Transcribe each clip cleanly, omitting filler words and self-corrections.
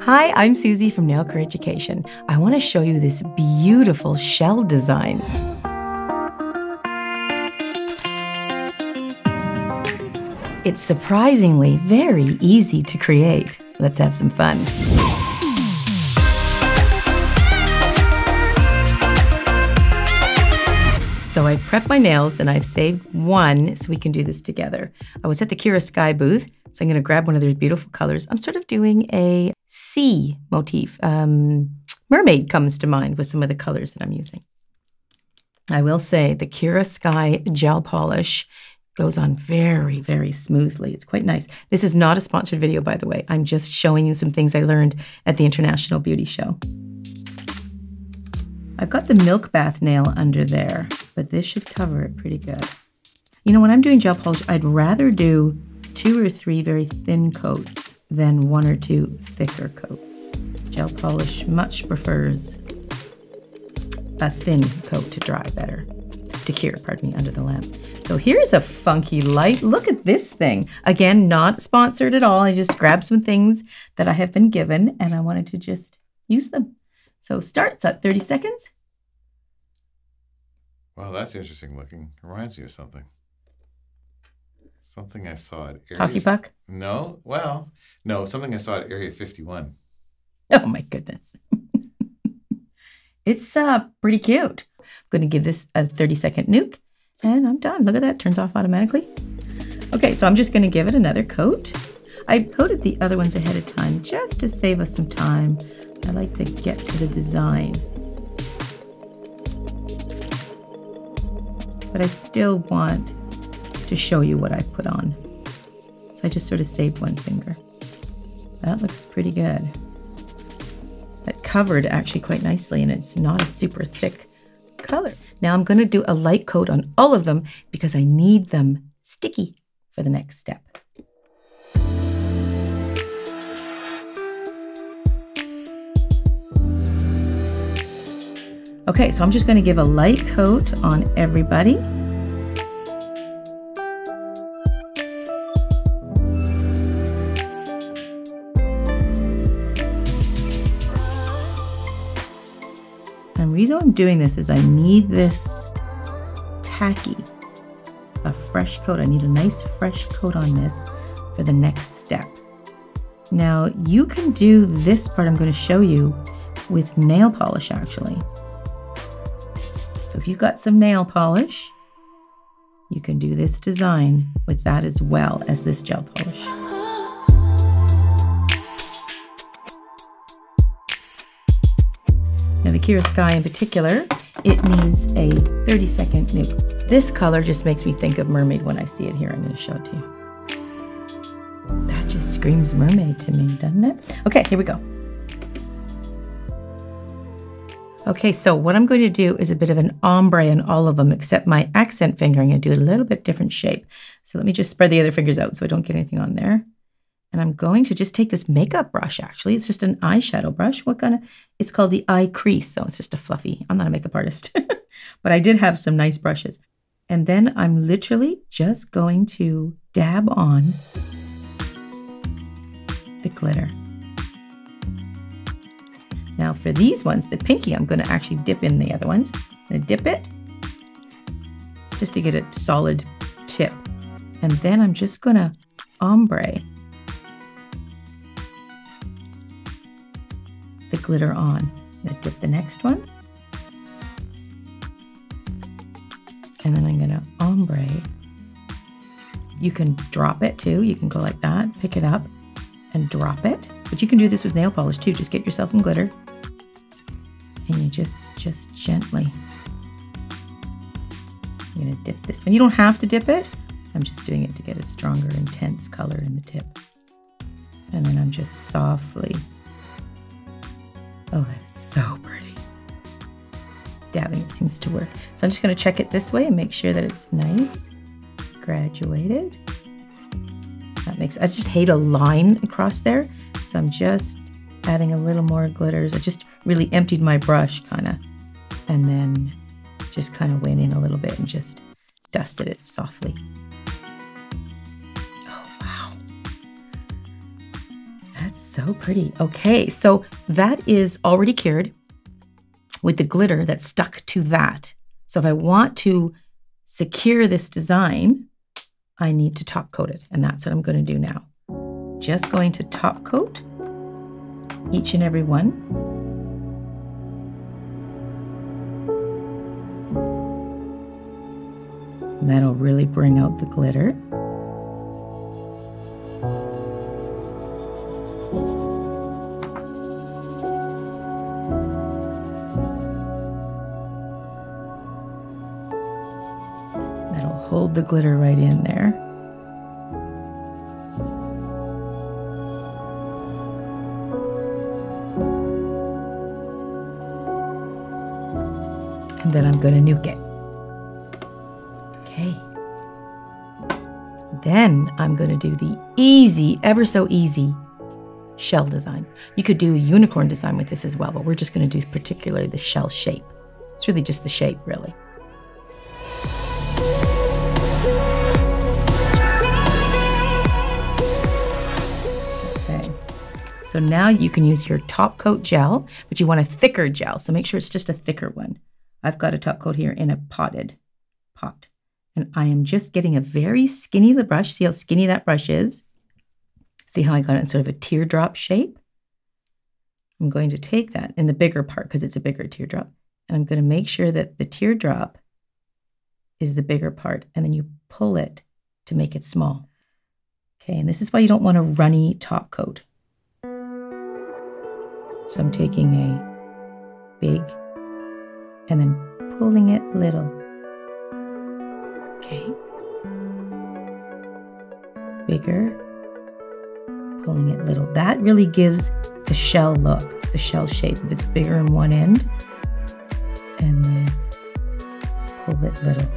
Hi, I'm Suzie from Nail Career Education. I want to show you this beautiful shell design. It's surprisingly very easy to create. Let's have some fun. So I prepped my nails and I've saved one so we can do this together. I was at the Kira Sky booth, so I'm gonna grab one of their beautiful colors. I'm sort of doing a sea motif. Mermaid comes to mind with some of the colors that I'm using. I will say the Kira Sky gel polish goes on very, very smoothly. It's quite nice. This is not a sponsored video, by the way. I'm just showing you some things I learned at the International Beauty Show. I've got the milk bath nail under there, but this should cover it pretty good. You know, when I'm doing gel polish, I'd rather do 2 or 3 very thin coats than 1 or 2 thicker coats. Gel polish much prefers a thin coat to dry better, to cure, pardon me, under the lamp. So here's a funky light. Look at this thing. Again, not sponsored at all. I just grabbed some things that I have been given and I wanted to just use them. So starts at 30 seconds. Wow, that's interesting looking. Reminds me of something. Something I saw at Area... Hockey puck? No. Well, no. Something I saw at Area 51. Oh, my goodness. It's pretty cute. I'm going to give this a 30-second nuke, and I'm done. Look at that. Turns off automatically. Okay, so I'm just going to give it another coat. I coated the other ones ahead of time just to save us some time. I like to get to the design. But I still want to show you what I put on. So I just sort of saved one finger. That looks pretty good. That covered actually quite nicely and it's not a super thick color. Now I'm gonna do a light coat on all of them because I need them sticky for the next step. Okay, so I'm just gonna give a light coat on everybody. And the reason I'm doing this is I need this tacky, a fresh coat. I need a nice fresh coat on this for the next step. Now you can do this part I'm gonna show you with nail polish actually. So if you've got some nail polish, you can do this design with that as well as this gel polish. Now the Kira Sky in particular, it needs a 30-second nuke. This color just makes me think of mermaid when I see it here. I'm going to show it to you. That just screams mermaid to me, doesn't it? Okay, here we go. Okay, so what I'm going to do is a bit of an ombre in all of them, except my accent finger. I'm going to do a little bit different shape. So let me just spread the other fingers out so I don't get anything on there. And I'm going to just take this makeup brush, actually. It's just an eyeshadow brush. What kind of... It's called the eye crease, so it's just a fluffy... I'm not a makeup artist, but I did have some nice brushes. And then I'm literally just going to dab on the glitter. Now for these ones, the pinky, I'm gonna actually dip in the other ones. I'm gonna dip it just to get a solid tip. And then I'm just gonna ombre the glitter on. I'm gonna dip the next one. And then I'm gonna ombre. You can drop it too. You can go like that, pick it up and drop it. But you can do this with nail polish too. Just get yourself some glitter. And you just gently, I'm gonna dip this one. You don't have to dip it. I'm just doing it to get a stronger, intense color in the tip. And then I'm just softly, oh, that's so pretty. Dabbing, it seems to work. So I'm just gonna check it this way and make sure that it's nice, graduated. That makes, I just hate a line across there. So I'm just adding a little more glitters. I just really emptied my brush kind of, and then just kind of went in a little bit and just dusted it softly. Oh, wow. That's So pretty. Okay, so that is already cured with the glitter that's stuck to that. So if I want to secure this design, I need to top coat it, and that's what I'm going to do now. Just going to top coat each and every one. And that'll really bring out the glitter. Hold the glitter right in there. And then I'm going to nuke it. Okay. Then I'm going to do the easy, ever so easy shell design. You could do a unicorn design with this as well, but we're just going to do particularly the shell shape. It's really just the shape, really. So now you can use your top coat gel, but you want a thicker gel. So make sure it's just a thicker one. I've got a top coat here in a potted pot. And I am just getting a very skinny brush. See how skinny that brush is? See how I got it in sort of a teardrop shape? I'm going to take that in the bigger part because it's a bigger teardrop. And I'm going to make sure that the teardrop is the bigger part. And then you pull it to make it small. Okay, and this is why you don't want a runny top coat. So I'm taking a big and then pulling it little. Okay. Bigger, pulling it little. That really gives the shell look, the shell shape. If it's bigger in one end, and then pull it little.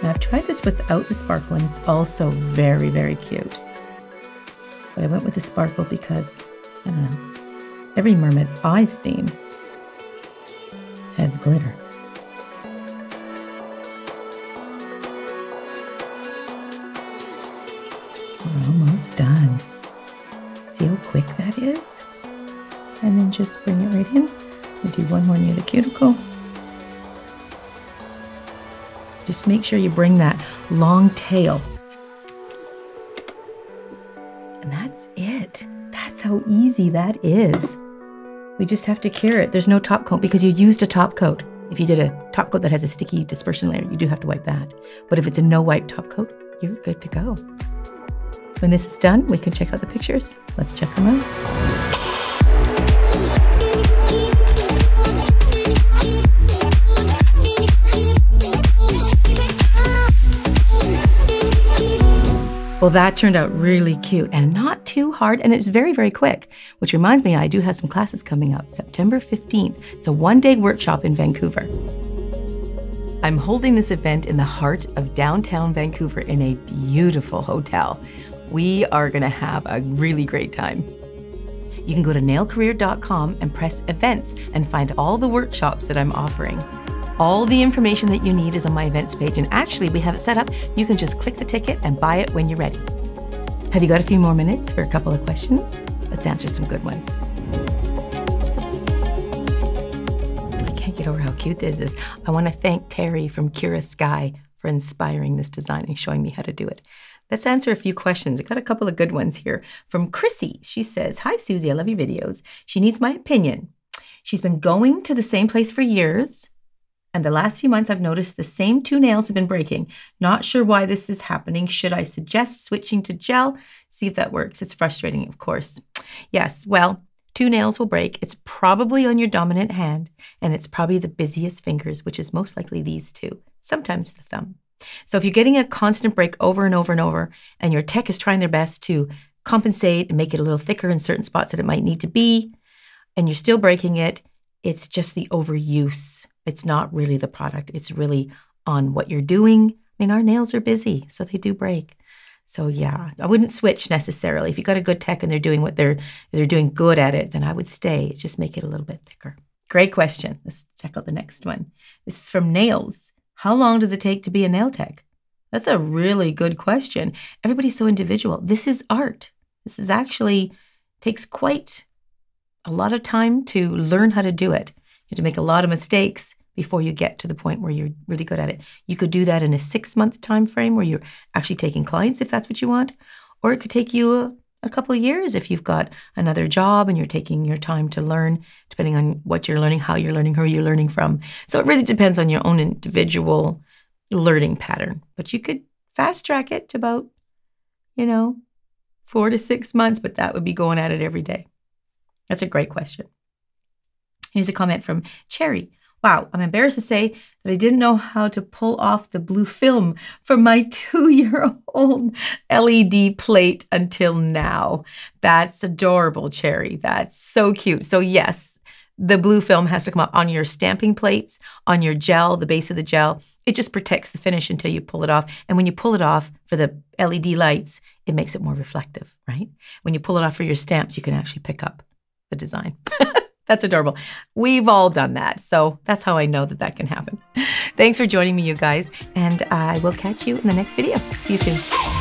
Now I've tried this without the sparkle and it's also very, very cute. But I went with the sparkle because, I don't know, every mermaid I've seen has glitter. We're almost done. See how quick that is? And then just bring it right in. We do one more near the cuticle. Just make sure you bring that long tail. And that's it. That's how easy that is. We just have to cure it. There's no top coat because you used a top coat. If you did a top coat that has a sticky dispersion layer, you do have to wipe that. But if it's a no-wipe top coat, you're good to go. When this is done, we can check out the pictures. Let's check them out. Well, that turned out really cute and not too hard, and it's very, very quick, which reminds me I do have some classes coming up September 15th. It's a one-day workshop in Vancouver. I'm holding this event in the heart of downtown Vancouver in a beautiful hotel. We are going to have a really great time. You can go to nailcareer.com and press events and find all the workshops that I'm offering. All the information that you need is on my events page, and actually we have it set up. You can just click the ticket and buy it when you're ready. Have you got a few more minutes for a couple of questions? Let's answer some good ones. I can't get over how cute this is. I want to thank Terry from Kira Sky for inspiring this design and showing me how to do it. Let's answer a few questions. I got a couple of good ones here. From Chrissy, she says, "Hi Suzie, I love your videos. She needs my opinion. She's been going to the same place for years. And the last few months, I've noticed the same two nails have been breaking. Not sure why this is happening. Should I suggest switching to gel? See if that works. It's frustrating, of course." Yes, well, two nails will break. It's probably on your dominant hand, and it's probably the busiest fingers, which is most likely these two, sometimes the thumb. So if you're getting a constant break over and over and over, and your tech is trying their best to compensate and make it a little thicker in certain spots that it might need to be, and you're still breaking it, it's just the overuse. It's not really the product. It's really on what you're doing. I mean, our nails are busy, so they do break. So yeah, I wouldn't switch necessarily. If you got a good tech and they're doing what they're doing good at it, then I would stay. Just make it a little bit thicker. Great question. Let's check out the next one. This is from Nails. How long does it take to be a nail tech? That's a really good question. Everybody's so individual. This is art. This is actually takes quite a lot of time to learn how to do it. You have to make a lot of mistakes before you get to the point where you're really good at it. You could do that in a 6-month time frame where you're actually taking clients if that's what you want, or it could take you a couple of years if you've got another job and you're taking your time to learn, depending on what you're learning, how you're learning, who you're learning from. So it really depends on your own individual learning pattern. But you could fast track it to about, 4 to 6 months, but that would be going at it every day. That's a great question. Here's a comment from Cherry. Wow, I'm embarrassed to say that I didn't know how to pull off the blue film from my 2-year-old LED plate until now. That's adorable, Cherry. That's so cute. So yes, the blue film has to come up on your stamping plates, on your gel, the base of the gel. It just protects the finish until you pull it off. And when you pull it off for the LED lights, it makes it more reflective, right? When you pull it off for your stamps, you can actually pick up the design. That's adorable. We've all done that. So that's how I know that that can happen. Thanks for joining me, you guys. And I will catch you in the next video. See you soon.